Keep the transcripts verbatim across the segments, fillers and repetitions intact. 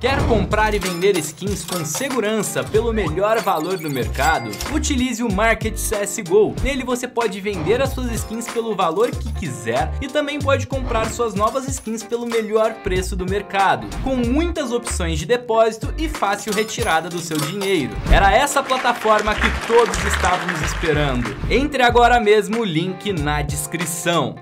Quer comprar e vender skins com segurança pelo melhor valor do mercado? Utilize o Market C S G O. Nele você pode vender as suas skins pelo valor que quiser e também pode comprar suas novas skins pelo melhor preço do mercado, com muitas opções de depósito e fácil retirada do seu dinheiro. Era essa plataforma que todos estávamos esperando. Entre agora mesmo, o link na descrição.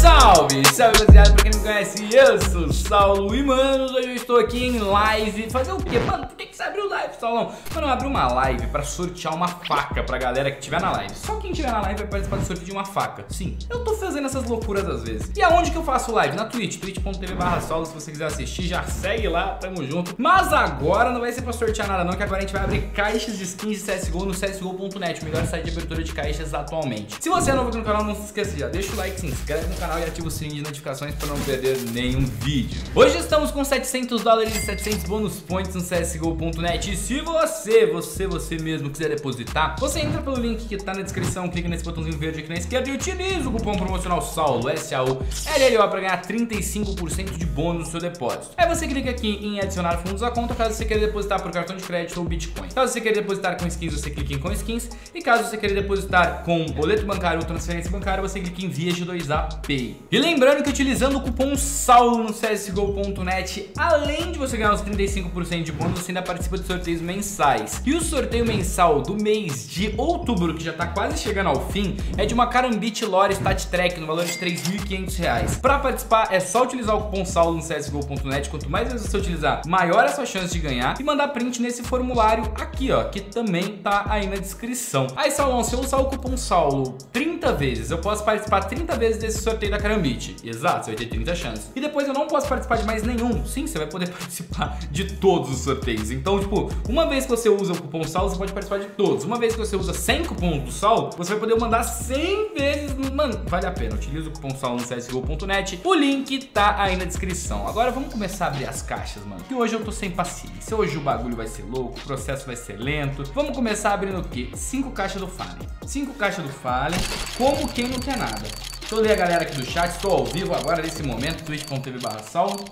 Salve, salve rapaziada, pra quem não me conhece, eu sou o Saulo e manos, hoje eu estou aqui em live. Fazer o quê? Mano, por que que você abriu live, Saulão? Mano, eu abri uma live pra sortear uma faca pra galera que tiver na live. Só quem tiver na live vai participar do sorteio de uma faca. Sim, eu tô fazendo essas loucuras às vezes. E aonde que eu faço live? Na Twitch, twitch ponto tv barra Saulo, se você quiser assistir, já segue lá, tamo junto. Mas agora não vai ser pra sortear nada não, que agora a gente vai abrir caixas de skins de C S G O no C S G O ponto net, o melhor site de abertura de caixas atualmente. Se você é novo aqui no canal, não se esqueça, já deixa o like, se inscreve no canal e ativa o sininho de notificações para não perder nenhum vídeo. Hoje estamos com setecentos dólares e setecentos bônus points no C S G O ponto net. E se você, você, você mesmo quiser depositar, você entra pelo link que tá na descrição, clica nesse botãozinho verde aqui na esquerda e utiliza o cupom promocional Saulo, S A U L L O, para ganhar trinta e cinco por cento de bônus no seu depósito. Aí você clica aqui em adicionar fundos à conta caso você queira depositar por cartão de crédito ou Bitcoin. Caso você queira depositar com skins, você clica em com skins. E caso você queira depositar com boleto bancário ou transferência bancária, você clica em via de dois A P. E lembrando que utilizando o cupom Saulo no C S G O ponto net, além de você ganhar os trinta e cinco por cento de bônus, você ainda participa de sorteios mensais. E o sorteio mensal do mês de outubro, que já tá quase chegando ao fim, é de uma Karambit Lore StatTrak no valor de três mil e quinhentos reais. Pra participar é só utilizar o cupom Saulo no C S G O ponto net. Quanto mais vezes você utilizar, maior é a sua chance de ganhar. E mandar print nesse formulário aqui, ó, que também tá aí na descrição. Aí, Saulão, se eu usar o cupom Saulo trinta vezes, eu posso participar trinta vezes desse sorteio da Karambit. Exato, você vai ter trinta chances. E depois eu não posso participar de mais nenhum. Sim, você vai poder participar de todos os sorteios. Então, tipo, uma vez que você usa o cupom Saulo, você pode participar de todos. Uma vez que você usa cem cupons do Saulo, você vai poder mandar cem vezes. Mano, vale a pena. Utiliza o cupom Saulo no C S G O ponto net. O link tá aí na descrição. Agora vamos começar a abrir as caixas, mano, que hoje eu tô sem paciência. Hoje o bagulho vai ser louco, o processo vai ser lento. Vamos começar abrindo o quê? Cinco caixas do Fallen. Cinco caixas do Fallen, como quem não quer nada. Deixa eu ler a galera aqui do chat, estou ao vivo agora nesse momento, twitch ponto tv barra Saulo.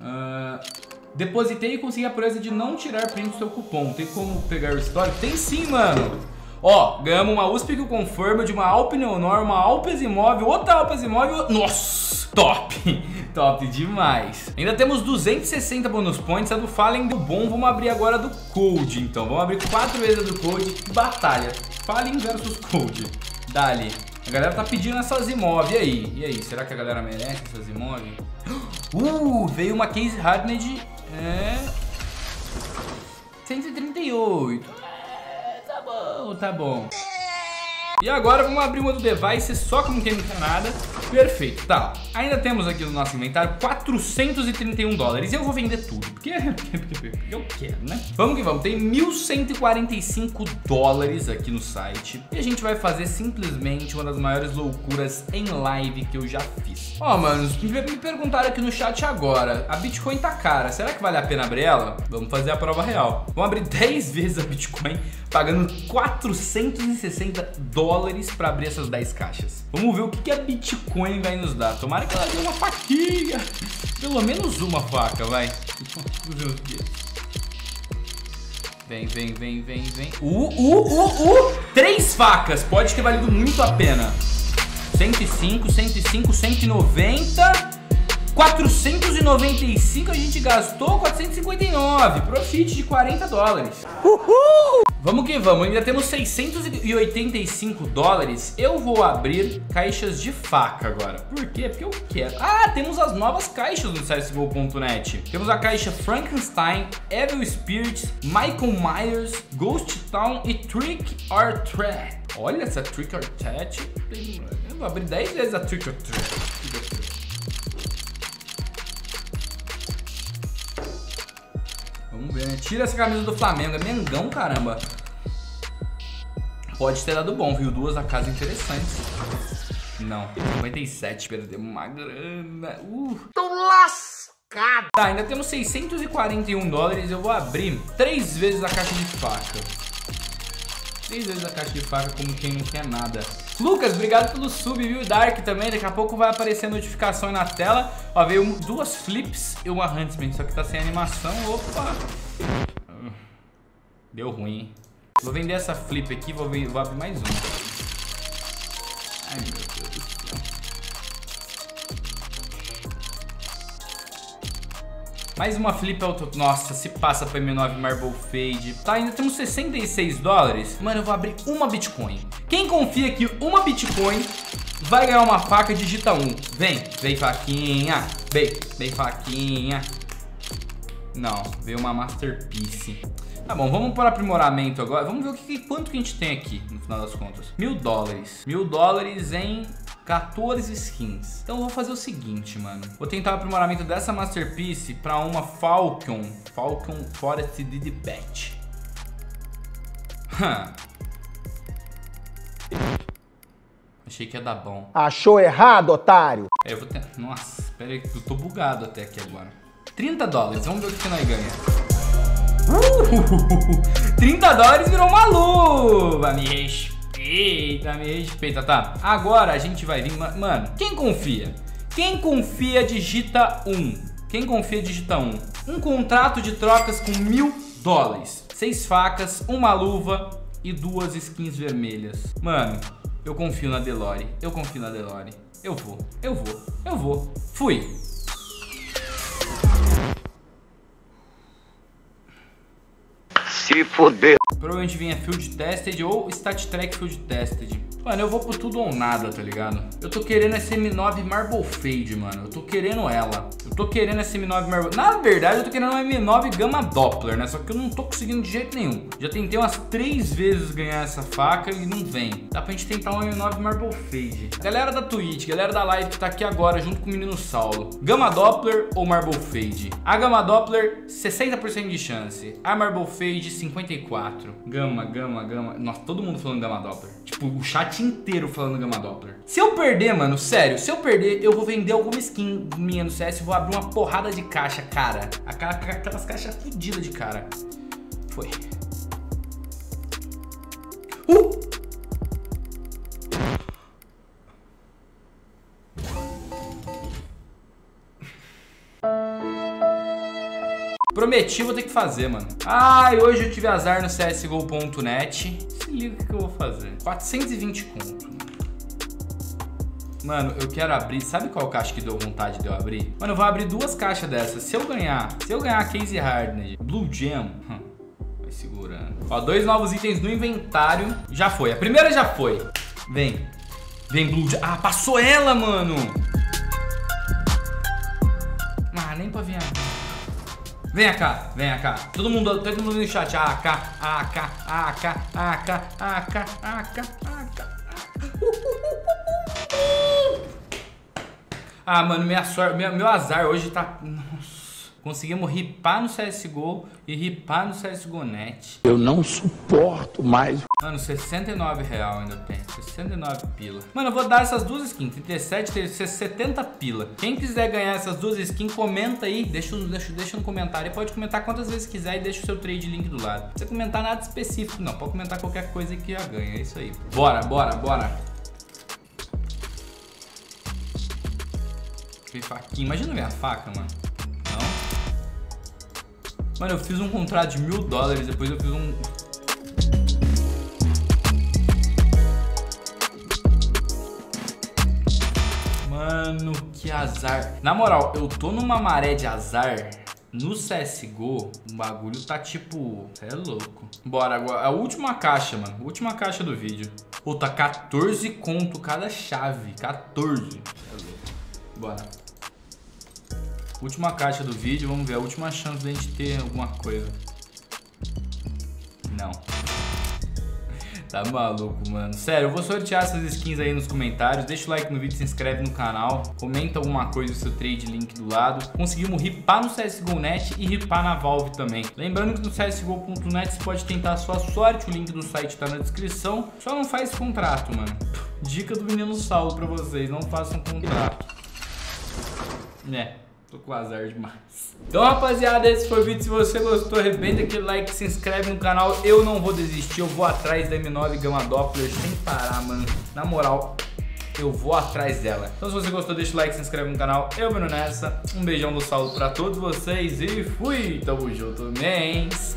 Uh, depositei e consegui a proeza de não tirar print do seu cupom. Tem como pegar o histórico? Tem sim, mano. Ó, ganhamos uma U S P que o conforma, de uma Alpneonor, uma Alpes imóvel, outra Alpes imóvel. Nossa, top! Top demais. Ainda temos duzentos e sessenta bônus points. A do Fallen deu bom. Vamos abrir agora do Cold, então. Vamos abrir quatro vezes a do Cold. Batalha. Fallen versus Cold. Dali. A galera tá pedindo essas imóveis, e aí? E aí, será que a galera merece essas imóveis? Uh, veio uma Case Hardened, é... cento e trinta e oito. É, tá bom, tá bom. E agora vamos abrir uma do device, só como quem não tem nada. Perfeito, tá. Ainda temos aqui no nosso inventário quatrocentos e trinta e um dólares. Eu vou vender tudo, porque, porque eu quero, né? Vamos que vamos, tem mil cento e quarenta e cinco dólares aqui no site. E a gente vai fazer simplesmente uma das maiores loucuras em live que eu já fiz. Ó, oh, manos, me perguntaram aqui no chat agora. A Bitcoin tá cara, será que vale a pena abrir ela? Vamos fazer a prova real. Vamos abrir dez vezes a Bitcoin, pagando quatrocentos e sessenta dólares pra abrir essas dez caixas. Vamos ver o que a Bitcoin vai nos dar. Tomara que ela dê uma faquinha. Pelo menos uma faca, vai. Vem, vem, vem, vem, vem. Uh, uh, uh, uh. Três facas. Pode ter valido muito a pena. cento e cinco, cento e cinco, cento e noventa. quatrocentos e noventa e cinco a gente gastou. quatrocentos e cinquenta e nove. Profit de quarenta dólares. Uhul! Vamos que vamos, ainda temos seiscentos e oitenta e cinco dólares. Eu vou abrir caixas de faca agora. Por quê? Porque eu quero. Ah, temos as novas caixas do C S G O ponto net. Temos a caixa Frankenstein, Evil Spirit, Michael Myers, Ghost Town e Trick or Treat. Olha essa Trick or Treat. Eu vou abrir dez vezes a Trick or Treat. Vamos ver, né? Tira essa camisa do Flamengo, é Mengão, caramba. Pode ter dado bom, viu? Duas a casa interessantes. Não, cinquenta e sete, perdemos uma grana. Uh, tô lascado. Tá, ainda temos seiscentos e quarenta e um dólares. Eu vou abrir três vezes a caixa de faca. três vezes a caixa de faca, como quem não quer nada. Lucas, obrigado pelo sub, viu? Dark também, daqui a pouco vai aparecer a notificação aí na tela. Ó, veio um, duas flips e uma Huntsman, só que tá sem animação. Opa! Deu ruim, hein? Vou vender essa flip aqui, vou, ver, vou abrir mais uma. Ai, meu Deus do céu. Mais uma flip auto... Nossa, se passa pra M nove Marble Fade. Tá, ainda temos sessenta e seis dólares. Mano, eu vou abrir uma Bitcoin. Quem confia que uma Bitcoin vai ganhar uma faca, digita um. Vem, vem faquinha. Vem, vem faquinha. Não, veio uma Masterpiece. Tá bom, vamos para aprimoramento agora. Vamos ver o que, quanto que a gente tem aqui, no final das contas. Mil dólares. Mil dólares em quatorze skins. Então eu vou fazer o seguinte, mano. Vou tentar o aprimoramento dessa Masterpiece para uma Falcon. Falcon Forested de Pet. Achei que ia dar bom. Achou errado, otário. É, eu vou ter... Nossa, espera aí, eu tô bugado até aqui agora. trinta dólares, vamos ver o que nós ganhamos. Uh, trinta dólares virou uma luva. Me respeita, me respeita, tá? Agora a gente vai vir, mano. Quem confia? Quem confia digita um. Quem confia digita um. Um contrato de trocas com mil dólares, seis facas, uma luva e duas skins vermelhas. Mano, eu confio na Delore. Eu confio na Delore. Eu vou, eu vou, eu vou. Fui. Se foder. Provavelmente vinha Field Tested ou StatTrak Field Tested. Mano, eu vou pro tudo ou nada, tá ligado? Eu tô querendo essa M nove Marble Fade, mano. Eu tô querendo ela. Eu tô querendo essa M nove Marble... Na verdade, eu tô querendo uma M nove Gama Doppler, né? Só que eu não tô conseguindo de jeito nenhum. Já tentei umas três vezes ganhar essa faca e não vem. Dá pra gente tentar uma M nove Marble Fade. Galera da Twitch, galera da live que tá aqui agora junto com o menino Saullo. Gama Doppler ou Marble Fade? A Gama Doppler, sessenta por cento de chance. A Marble Fade, cinquenta e quatro por cento. Gama, Gama, Gama... Nossa, todo mundo falando Gama Doppler. Tipo, o chat inteiro falando Gama Doppler. Se eu perder, mano, sério, se eu perder, eu vou vender alguma skin minha no C S, vou abrir uma porrada de caixa, cara. Aquelas caixas fodidas de cara. Foi. Uh! Prometi, vou ter que fazer, mano. Ai, hoje eu tive azar no C S G O ponto net. Se liga o que eu vou fazer. quatrocentos e vinte conto. Mano, eu quero abrir. Sabe qual caixa que deu vontade de eu abrir? Mano, eu vou abrir duas caixas dessas. Se eu ganhar, se eu ganhar Case Hardened, Blue Gem, vai segurando. Ó, dois novos itens no inventário. Já foi, a primeira já foi. Vem, vem Blue Gem. Ah, passou ela, mano. Ah, nem pra vir aqui. Vem cá, vem cá. Todo mundo, todo mundo no chat. A K, A K, A K, A K, A K, A K, A K. Ah, mano, minha sorte, meu, meu azar hoje tá... Nossa. Conseguimos ripar no C S G O e ripar no C S G O ponto net. Eu não suporto mais. Mano, sessenta e nove real ainda tem. sessenta e nove pila. Mano, eu vou dar essas duas skins. trinta e sete, setenta pila. Quem quiser ganhar essas duas skins, comenta aí. Deixa, deixa, deixa um comentário. Pode comentar quantas vezes quiser e deixa o seu trade link do lado. Não precisa comentar nada específico, não. Pode comentar qualquer coisa que já ganha. É isso aí. Bora, bora, bora. Que faquinha. Imagina minha faca, mano. Não. Mano, eu fiz um contrato de mil dólares. Depois eu fiz um... Mano, que azar. Na moral, eu tô numa maré de azar. No C S G O, o bagulho tá tipo... É louco. Bora agora. A última caixa, mano. A última caixa do vídeo. Pô, tá quatorze conto cada chave. quatorze. É louco. Bora. Última caixa do vídeo. Vamos ver. A última chance da gente ter alguma coisa. Não. Tá maluco, mano. Sério, eu vou sortear essas skins aí nos comentários. Deixa o like no vídeo, se inscreve no canal. Comenta alguma coisa no seu trade link do lado. Conseguimos ripar no C S G O ponto net e ripar na Valve também. Lembrando que no C S G O ponto net você pode tentar a sua sorte. O link do site tá na descrição. Só não faz contrato, mano. Dica do menino Saullo pra vocês. Não façam contrato. Né? Tô com azar demais. Então, rapaziada, esse foi o vídeo. Se você gostou, arrebenta aquele like, se inscreve no canal. Eu não vou desistir, eu vou atrás da M nove Gama Doppler sem parar, mano. Na moral, eu vou atrás dela. Então, se você gostou, deixa o like, se inscreve no canal. Eu vou nessa. Um beijão do Saullo pra todos vocês e fui! Tamo junto, mens!